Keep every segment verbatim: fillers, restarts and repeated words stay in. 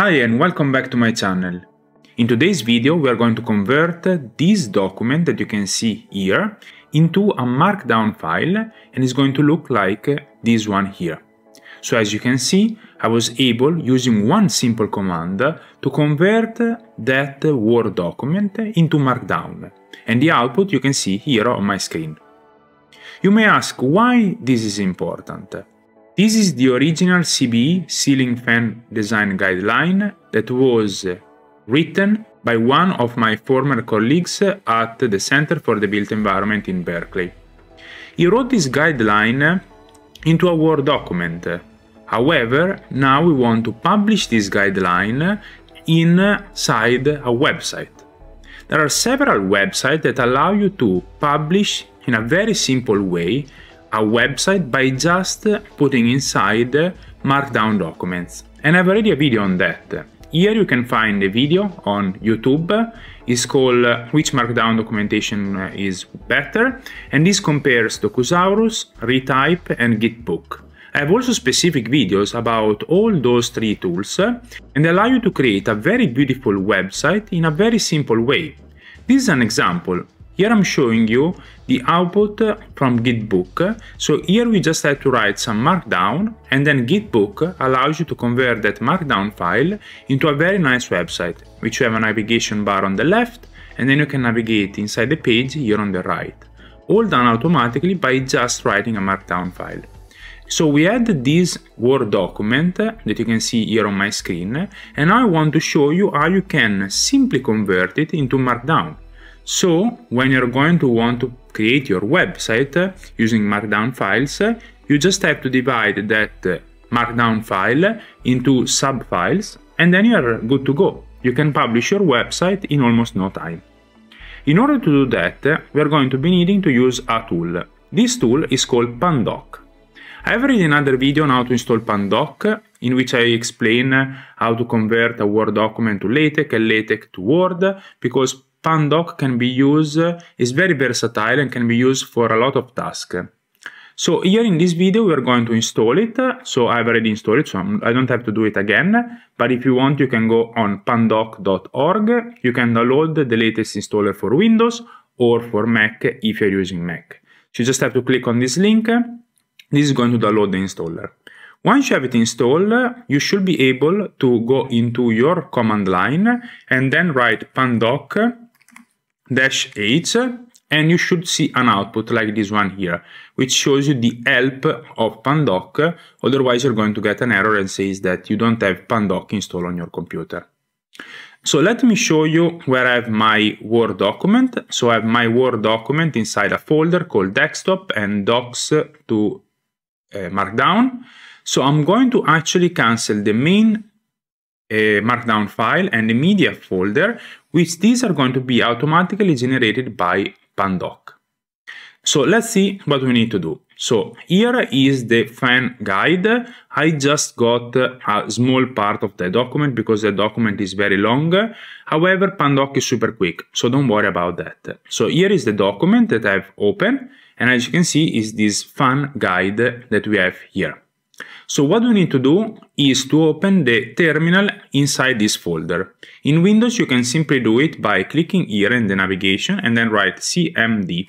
Hi and welcome back to my channel. In today's video we are going to convert this document that you can see here into a Markdown file, and it's going to look like this one here. So as you can see, I was able, using one simple command, to convert that Word document into Markdown, and the output you can see here on my screen. You may ask why this is important. This is the original C B E ceiling fan design guideline that was written by one of my former colleagues at the Center for the Built Environment in Berkeley. He wrote this guideline into a Word document. However, now we want to publish this guideline inside a website. There are several websites that allow you to publish in a very simple way a website by just putting inside Markdown documents, and I've already a video on that. Here you can find a video on YouTube. It's called "Which Markdown Documentation is Better?" and this compares Docusaurus, Retype and Gitbook. I have also specific videos about all those three tools and allow you to create a very beautiful website in a very simple way. This is an example. Here I'm showing you the output from Gitbook, so here we just have to write some Markdown, and then Gitbook allows you to convert that Markdown file into a very nice website, which you have a navigation bar on the left, and then you can navigate inside the page here on the right. All done automatically by just writing a Markdown file. So we had this Word document that you can see here on my screen, and now I want to show you how you can simply convert it into Markdown. So, when you're going to want to create your website using Markdown files, you just have to divide that Markdown file into sub-files, and then you're good to go. You can publish your website in almost no time. In order to do that, we're going to be needing to use a tool. This tool is called Pandoc. I've read another video on how to install Pandoc, in which I explain how to convert a Word document to LaTeX and LaTeX to Word, because Pandoc can be used, is very versatile and can be used for a lot of tasks. So here in this video we are going to install it, so I've already installed it, so I don't have to do it again, but if you want you can go on pandoc dot org, you can download the latest installer for Windows or for Mac if you're using Mac. So you just have to click on this link, this is going to download the installer. Once you have it installed, you should be able to go into your command line and then write pandoc dash h, and you should see an output like this one here, which shows you the help of Pandoc. Otherwise you're going to get an error and says that you don't have Pandoc installed on your computer. So let me show you where I have my Word document. So I have my Word document inside a folder called desktop and docs to uh, Markdown. So I'm going to actually cancel the main A Markdown file and the media folder, which these are going to be automatically generated by Pandoc. So let's see what we need to do. So here is the fan guide. I just got a small part of the document because the document is very long. However, Pandoc is super quick, so don't worry about that. So here is the document that I've opened, and as you can see is this fan guide that we have here. So what we need to do is to open the terminal inside this folder. In Windows you can simply do it by clicking here in the navigation and then write C M D.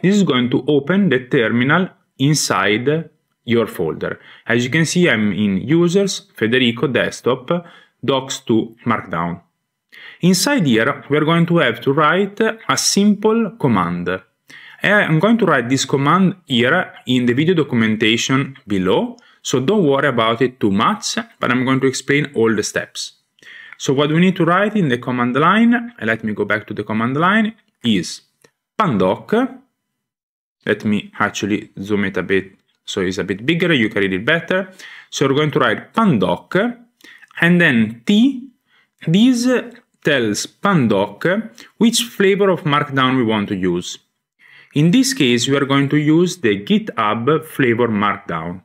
This is going to open the terminal inside your folder. As you can see, I'm in Users, Federico, Desktop, Docs to Markdown. Inside here we are going to have to write a simple command. I'm going to write this command here in the video documentation below, so don't worry about it too much, but I'm going to explain all the steps. So what we need to write in the command line, and let me go back to the command line, is pandoc. Let me actually zoom it a bit so it's a bit bigger, you can read it better. So we're going to write pandoc, and then T, this tells Pandoc which flavor of Markdown we want to use. In this case, we are going to use the GitHub flavor Markdown.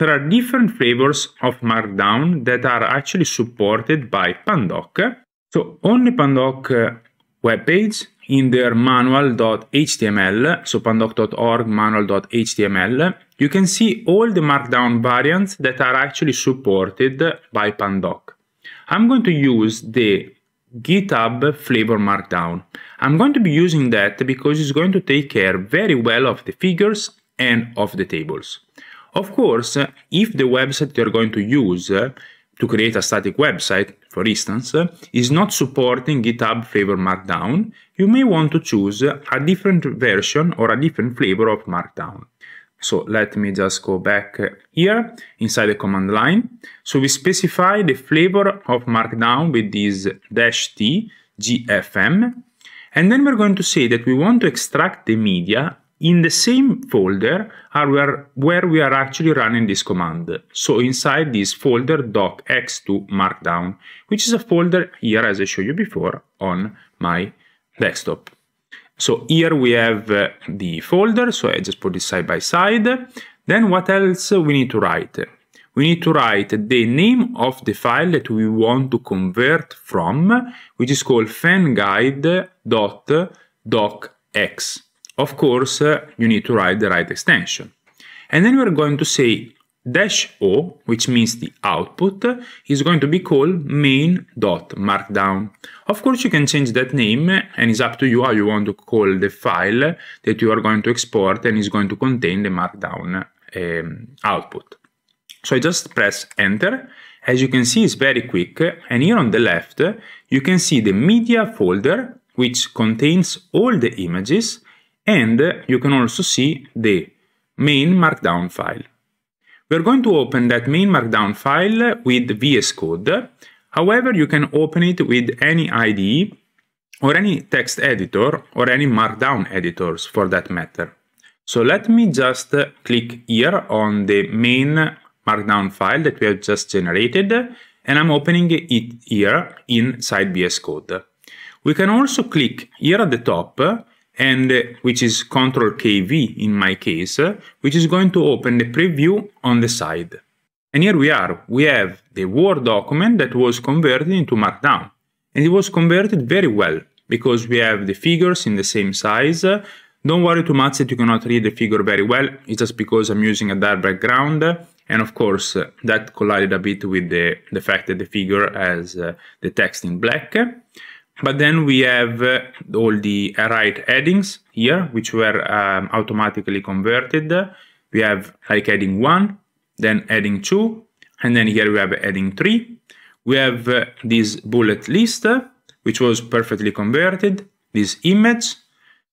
There are different flavors of Markdown that are actually supported by Pandoc. So on the Pandoc webpage, in their manual dot h t m l, so pandoc dot org manual dot h t m l, you can see all the Markdown variants that are actually supported by Pandoc. I'm going to use the GitHub flavor Markdown. I'm going to be using that because it's going to take care very well of the figures and of the tables. Of course, if the website you're going to use to create a static website, for instance, is not supporting GitHub flavor Markdown, you may want to choose a different version or a different flavor of Markdown. So let me just go back here inside the command line. So we specify the flavor of Markdown with this dash T G F M. And then we're going to say that we want to extract the media in the same folder where we are actually running this command. So inside this folder docx two Markdown, which is a folder here, as I showed you before, on my desktop. So here we have uh, the folder, so I just put it side by side. Then what else we need to write? We need to write the name of the file that we want to convert from, which is called fanguide.docx. Of course, uh, you need to write the right extension. And then we're going to say dash O, which means the output, is going to be called main.markdown. Of course, you can change that name, and it's up to you how you want to call the file that you are going to export and is going to contain the Markdown um, output. So I just press Enter. As you can see, it's very quick. And here on the left, you can see the media folder, which contains all the images, and you can also see the main Markdown file. We're going to open that main Markdown file with V S Code. However, you can open it with any I D E or any text editor or any Markdown editors for that matter. So let me just click here on the main Markdown file that we have just generated, and I'm opening it here inside V S Code. We can also click here at the top, and uh, which is control K V in my case, uh, which is going to open the preview on the side. And here we are, we have the Word document that was converted into Markdown. And it was converted very well, because we have the figures in the same size. Uh, don't worry too much that you cannot read the figure very well, it's just because I'm using a dark background, uh, and of course uh, that collided a bit with the, the fact that the figure has uh, the text in black. But then we have uh, all the right headings here, which were um, automatically converted. We have like heading one, then heading two, and then here we have heading three. We have uh, this bullet list, uh, which was perfectly converted, this image.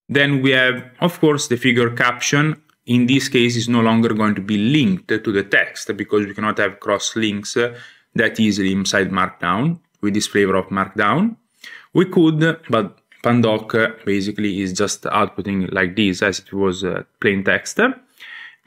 Then we have, of course, the figure caption. In this case, is no longer going to be linked to the text because we cannot have cross links uh, that easily inside Markdown with this flavor of Markdown. We could, but Pandoc basically is just outputting like this as it was uh, plain text.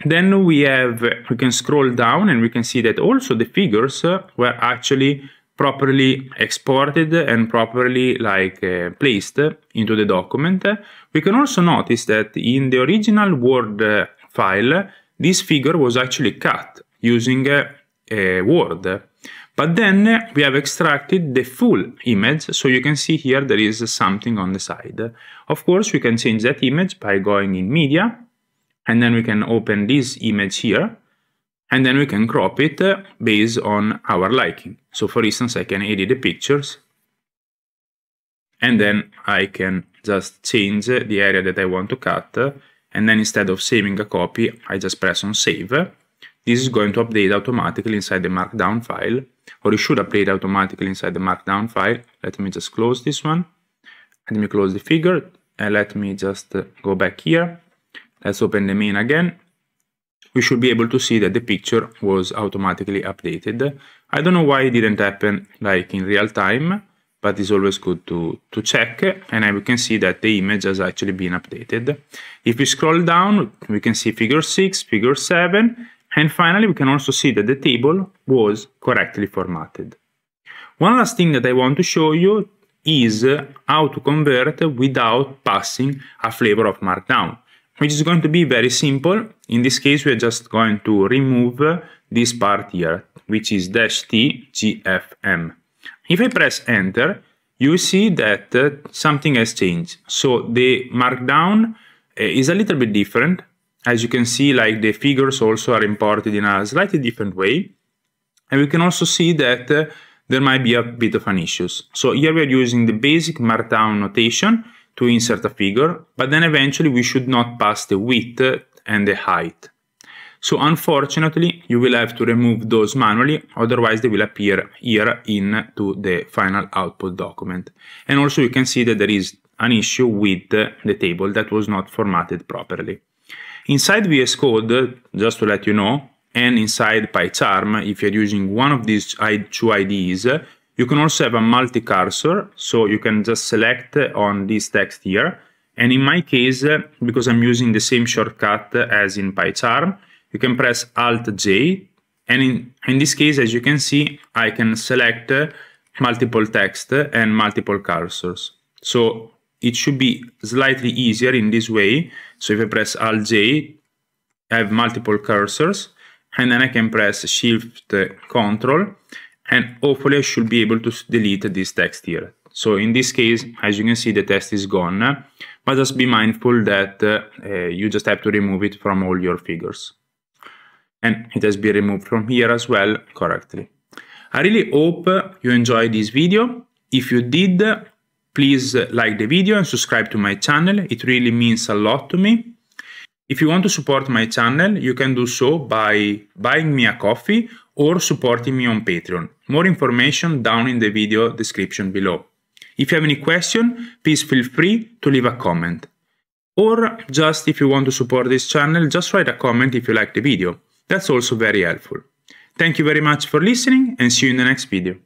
Then we have, we can scroll down and we can see that also the figures were actually properly exported and properly like uh, placed into the document. We can also notice that in the original Word uh, file, this figure was actually cut using uh, uh, Word. But then we have extracted the full image, so you can see here there is something on the side. Of course, we can change that image by going in media, and then we can open this image here, and then we can crop it based on our liking. So for instance, I can edit the pictures, and then I can just change the area that I want to cut, and then instead of saving a copy, I just press on save. This is going to update automatically inside the Markdown file, or it should update automatically inside the Markdown file. Let me just close this one. Let me close the figure, and let me just go back here. Let's open the main again. We should be able to see that the picture was automatically updated. I don't know why it didn't happen like in real time, but it's always good to, to check, and we can see that the image has actually been updated. If we scroll down, we can see figure six, figure seven, and finally, we can also see that the table was correctly formatted. One last thing that I want to show you is how to convert without passing a flavor of Markdown, which is going to be very simple. In this case, we are just going to remove this part here, which is dash T G F M. If I press Enter, you see that uh, something has changed. So the Markdown uh, is a little bit different. As you can see, like the figures also are imported in a slightly different way. And we can also see that uh, there might be a bit of an issues. So here we are using the basic Markdown notation to insert a figure, but then eventually we should not pass the width and the height. So unfortunately, you will have to remove those manually, otherwise they will appear here into the final output document. And also you can see that there is an issue with the table that was not formatted properly. Inside V S Code, just to let you know, and inside PyCharm, if you're using one of these two I Ds, you can also have a multi-cursor, so you can just select on this text here. And in my case, because I'm using the same shortcut as in PyCharm, you can press Alt J. And in, in this case, as you can see, I can select multiple text and multiple cursors. So it should be slightly easier in this way. So if I press Alt J, I have multiple cursors. And then I can press Shift Control, and hopefully I should be able to delete this text here. So in this case, as you can see, the text is gone, but just be mindful that uh, you just have to remove it from all your figures. And it has been removed from here as well correctly. I really hope you enjoyed this video. If you did, please like the video and subscribe to my channel. It really means a lot to me. If you want to support my channel, you can do so by buying me a coffee or supporting me on Patreon. More information down in the video description below. If you have any question, please feel free to leave a comment. Or just if you want to support this channel, just write a comment if you like the video. That's also very helpful. Thank you very much for listening and see you in the next video.